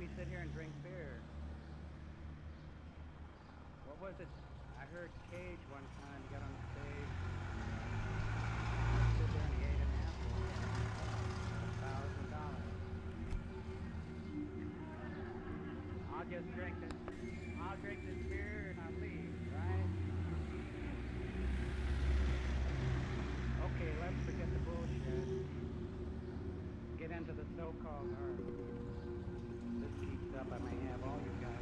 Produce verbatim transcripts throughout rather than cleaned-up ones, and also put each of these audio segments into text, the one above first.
We sit here and drink beer. What was it? I heard Cage one time got on the stage and stood there and he ate an apple for a thousand dollars. I'll just drink this. I'll drink this beer and I'll leave, right? Okay, let's forget the bullshit. on her. This heats up, I may have all you guys.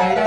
Oh,